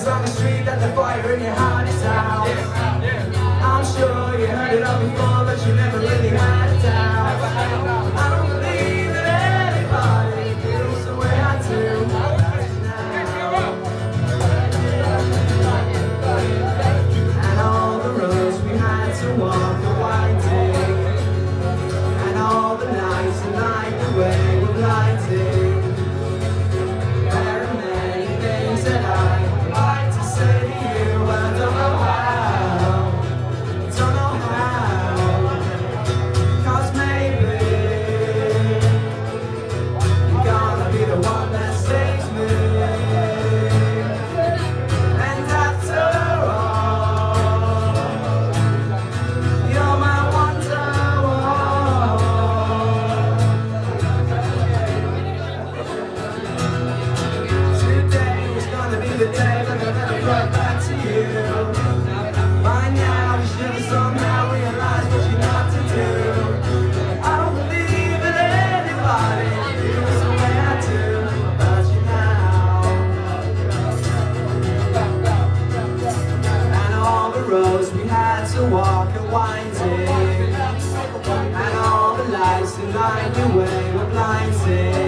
is on the street that the fire in your heart is out. I'm sure you heard it all before, but you never really had it out. I don't believe that anybody feels the way I do now. And all the roads we had to walk were winding, and all the nights alike the way were blinding. Winding, and all the lights in line, the way we're blinded.